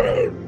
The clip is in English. Right.